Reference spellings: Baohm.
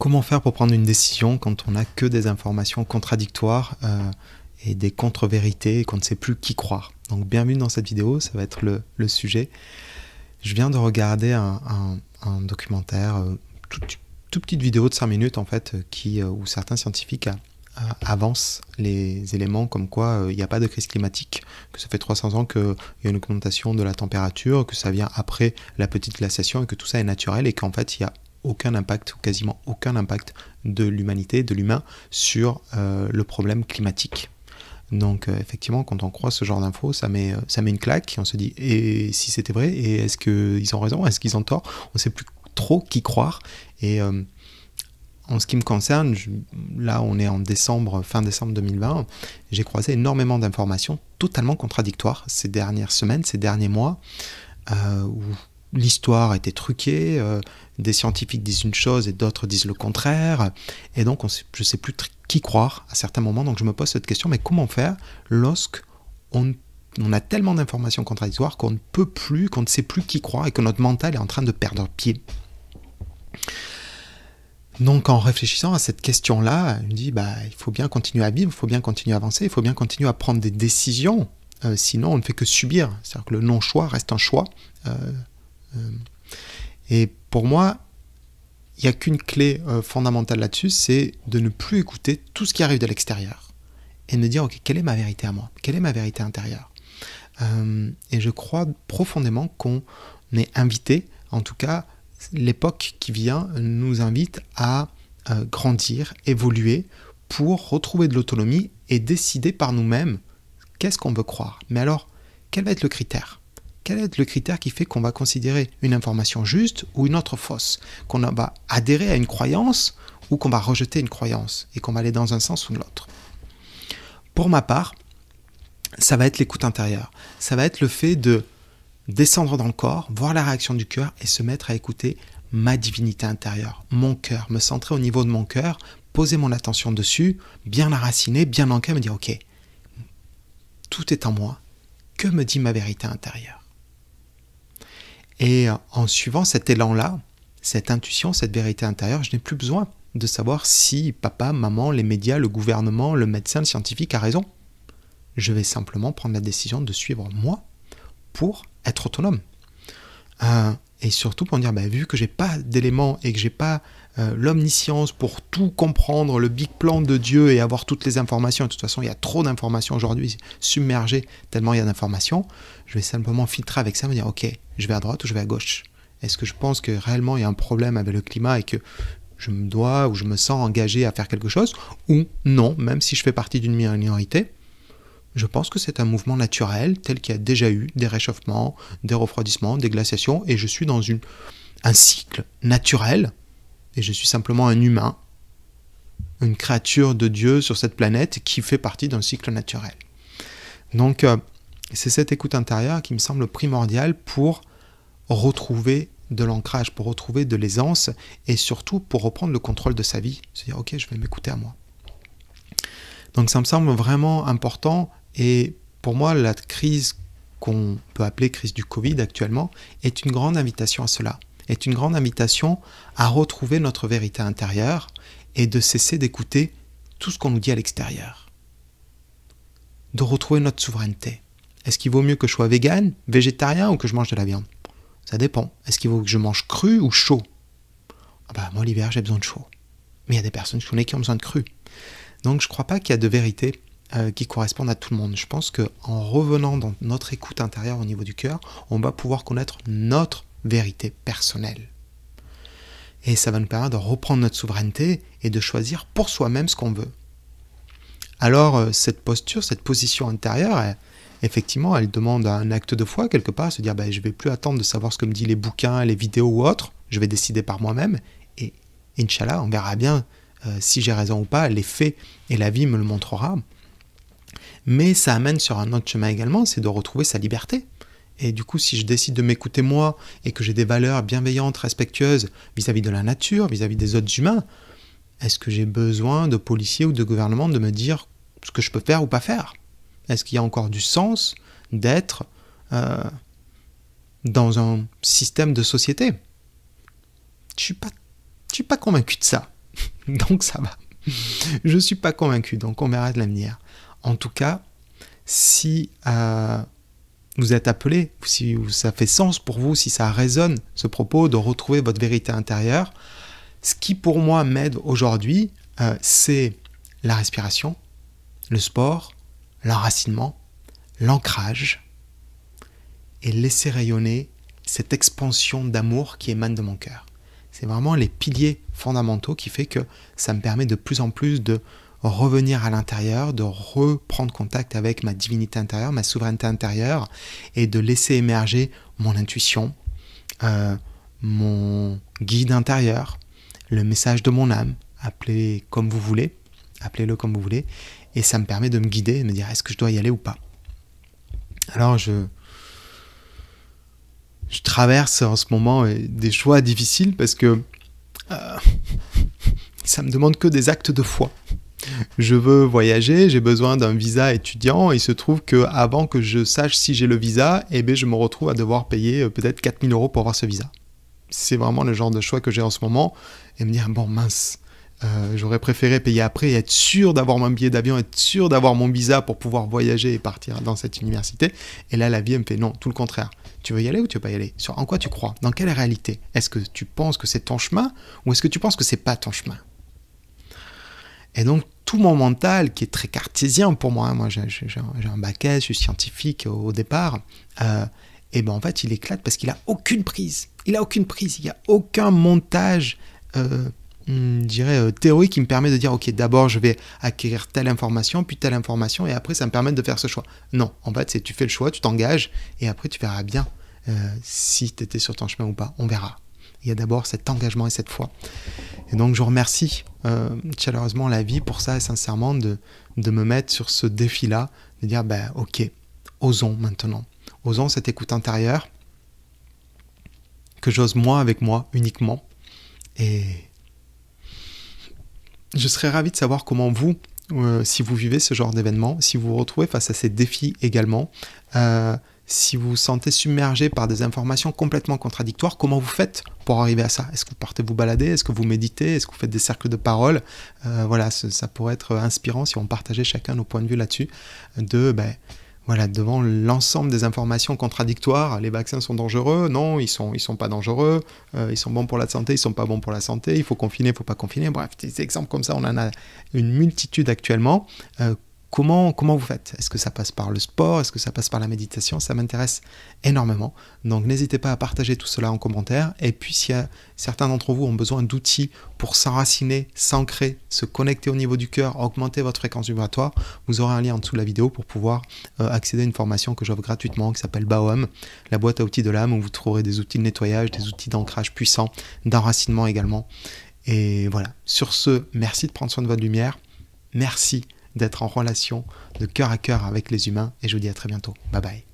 Comment faire pour prendre une décision quand on n'a que des informations contradictoires et des contre-vérités et qu'on ne sait plus qui croire? Donc bienvenue dans cette vidéo, ça va être le sujet. Je viens de regarder un documentaire, toute petite vidéo de 5 minutes en fait, où certains scientifiques avancent les éléments comme quoi il n'y a pas de crise climatique, que ça fait 300 ans qu'il y a une augmentation de la température, que ça vient après la petite glaciation et que tout ça est naturel et qu'en fait il y a aucun impact, ou quasiment aucun impact de l'humanité, de l'humain, sur le problème climatique. Donc effectivement, quand on croit ce genre d'infos, ça met une claque, on se dit « et si c'était vrai, et est-ce qu'ils ont raison, est-ce qu'ils ont tort ?» On ne sait plus trop qui croire, et en ce qui me concerne, là on est en décembre, fin décembre 2020, j'ai croisé énormément d'informations totalement contradictoires ces dernières semaines, ces derniers mois, où l'histoire était truquée, des scientifiques disent une chose et d'autres disent le contraire, et donc je ne sais plus qui croire à certains moments, donc je me pose cette question, mais comment faire lorsqu'on a tellement d'informations contradictoires qu'on ne peut plus, qu'on ne sait plus qui croire et que notre mental est en train de perdre pied? Donc en réfléchissant à cette question-là, je me dis, bah, il faut bien continuer à vivre, il faut bien continuer à avancer, il faut bien continuer à prendre des décisions, sinon on ne fait que subir, c'est-à-dire que le non-choix reste un choix. Et pour moi, il n'y a qu'une clé fondamentale là-dessus, c'est de ne plus écouter tout ce qui arrive de l'extérieur et de me dire, ok, quelle est ma vérité à moi? Quelle est ma vérité intérieure? Et je crois profondément qu'on est invité, en tout cas, l'époque qui vient nous invite à grandir, évoluer pour retrouver de l'autonomie et décider par nous-mêmes qu'est-ce qu'on veut croire. Mais alors, quel va être le critère? Quel est le critère qui fait qu'on va considérer une information juste ou une autre fausse? Qu'on va adhérer à une croyance ou qu'on va rejeter une croyance et qu'on va aller dans un sens ou l'autre? Pour ma part, ça va être l'écoute intérieure. Ça va être le fait de descendre dans le corps, voir la réaction du cœur et se mettre à écouter ma divinité intérieure, mon cœur, me centrer au niveau de mon cœur, poser mon attention dessus, bien la raciner, bien ancrer, me dire « Ok, tout est en moi, que me dit ma vérité intérieure ?» Et en suivant cet élan-là, cette intuition, cette vérité intérieure, je n'ai plus besoin de savoir si papa, maman, les médias, le gouvernement, le médecin, le scientifique a raison. Je vais simplement prendre la décision de suivre moi pour être autonome. Et surtout pour dire, bah, vu que je n'ai pas d'éléments et que je n'ai pas l'omniscience pour tout comprendre, le big plan de Dieu et avoir toutes les informations, de toute façon il y a trop d'informations aujourd'hui, submergées tellement il y a d'informations, je vais simplement filtrer avec ça, me dire ok, je vais à droite ou je vais à gauche. Est-ce que je pense que réellement il y a un problème avec le climat et que je me dois ou je me sens engagé à faire quelque chose? Ou non, même si je fais partie d'une minorité, je pense que c'est un mouvement naturel tel qu'il y a déjà eu des réchauffements, des refroidissements, des glaciations, et je suis dans un cycle naturel, et je suis simplement un humain, une créature de Dieu sur cette planète qui fait partie d'un cycle naturel. Donc c'est cette écoute intérieure qui me semble primordiale pour retrouver de l'ancrage, pour retrouver de l'aisance, et surtout pour reprendre le contrôle de sa vie, se dire « ok, je vais m'écouter à moi ». Donc ça me semble vraiment important. Et pour moi, la crise qu'on peut appeler crise du Covid actuellement est une grande invitation à cela, est une grande invitation à retrouver notre vérité intérieure et de cesser d'écouter tout ce qu'on nous dit à l'extérieur, de retrouver notre souveraineté. Est-ce qu'il vaut mieux que je sois vegan, végétarien ou que je mange de la viande? Ça dépend. Est-ce qu'il vaut que je mange cru ou chaud? Ah bah, moi, l'hiver, j'ai besoin de chaud. Mais il y a des personnes que je connais qui ont besoin de cru. Donc je ne crois pas qu'il y a de vérité qui correspondent à tout le monde. Je pense qu'en revenant dans notre écoute intérieure au niveau du cœur, on va pouvoir connaître notre vérité personnelle. Et ça va nous permettre de reprendre notre souveraineté et de choisir pour soi-même ce qu'on veut. Alors cette posture, cette position intérieure, effectivement, elle demande un acte de foi quelque part, se dire bah, « je ne vais plus attendre de savoir ce que me disent les bouquins, les vidéos ou autres, je vais décider par moi-même et Inch'Allah, on verra bien si j'ai raison ou pas, les faits et la vie me le montrera. » Mais ça amène sur un autre chemin également, c'est de retrouver sa liberté. Et du coup, si je décide de m'écouter moi et que j'ai des valeurs bienveillantes, respectueuses vis-à-vis de la nature, vis-à-vis des autres humains, est-ce que j'ai besoin de policiers ou de gouvernements de me dire ce que je peux faire ou pas faire? Est-ce qu'il y a encore du sens d'être dans un système de société? Je ne suis pas convaincu de ça. donc ça va. Je ne suis pas convaincu, donc on verra de l'avenir. En tout cas, si vous êtes appelé, si ça fait sens pour vous, si ça résonne, ce propos de retrouver votre vérité intérieure, ce qui pour moi m'aide aujourd'hui, c'est la respiration, le sport, l'enracinement, l'ancrage, et laisser rayonner cette expansion d'amour qui émane de mon cœur. C'est vraiment les piliers fondamentaux qui fait que ça me permet de plus en plus de revenir à l'intérieur, de reprendre contact avec ma divinité intérieure, ma souveraineté intérieure, et de laisser émerger mon intuition, mon guide intérieur, le message de mon âme, appelez comme vous voulez, appelez-le comme vous voulez, et ça me permet de me guider et de me dire est-ce que je dois y aller ou pas. Alors je traverse en ce moment des choix difficiles parce que ça me demande que des actes de foi. Je veux voyager, j'ai besoin d'un visa étudiant. Il se trouve qu'avant que je sache si j'ai le visa, eh bien, je me retrouve à devoir payer peut-être 4 000 € pour avoir ce visa. C'est vraiment le genre de choix que j'ai en ce moment. Et me dire, bon mince, j'aurais préféré payer après et être sûr d'avoir mon billet d'avion, être sûr d'avoir mon visa pour pouvoir voyager et partir dans cette université. Et là, la vie me fait non, tout le contraire. Tu veux y aller ou tu veux pas y aller? Sur en quoi tu crois? Dans quelle réalité? Est-ce que tu penses que c'est ton chemin ou est-ce que tu penses que c'est pas ton chemin? Et donc tout mon mental qui est très cartésien pour moi, hein, moi j'ai un bac S, je suis scientifique au départ, et ben en fait il éclate parce qu'il a aucune prise, il a aucune prise, il n'y a aucun montage, je dirais théorique qui me permet de dire ok d'abord je vais acquérir telle information puis telle information et après ça me permet de faire ce choix. Non, en fait c'est tu fais le choix, tu t'engages et après tu verras bien si tu étais sur ton chemin ou pas, on verra. Il y a d'abord cet engagement et cette foi. Et donc je remercie chaleureusement la vie pour ça et sincèrement de me mettre sur ce défi-là, de dire ben, ok, osons maintenant, osons cette écoute intérieure que j'ose moi avec moi uniquement. Et je serais ravi de savoir comment vous, si vous vivez ce genre d'événement, si vous vous retrouvez face à ces défis également, si vous vous sentez submergé par des informations complètement contradictoires, comment vous faites pour arriver à ça? Est-ce que vous partez vous balader? Est-ce que vous méditez? Est-ce que vous faites des cercles de parole? Voilà, ça pourrait être inspirant si on partageait chacun nos points de vue là-dessus, de, ben, voilà, devant l'ensemble des informations contradictoires, les vaccins sont dangereux, non, ils sont pas dangereux, ils sont bons pour la santé, ils sont pas bons pour la santé, il faut confiner, il faut pas confiner, bref, des exemples comme ça, on en a une multitude actuellement. Comment vous faites? Est-ce que ça passe par le sport? Est-ce que ça passe par la méditation? Ça m'intéresse énormément. Donc n'hésitez pas à partager tout cela en commentaire. Et puis si certains d'entre vous ont besoin d'outils pour s'enraciner, s'ancrer, se connecter au niveau du cœur, augmenter votre fréquence vibratoire, vous aurez un lien en dessous de la vidéo pour pouvoir accéder à une formation que j'offre gratuitement qui s'appelle Baohm, la boîte à outils de l'âme où vous trouverez des outils de nettoyage, des outils d'ancrage puissants, d'enracinement également. Et voilà. Sur ce, merci de prendre soin de votre lumière. Merci d'être en relation de cœur à cœur avec les humains et je vous dis à très bientôt. Bye bye.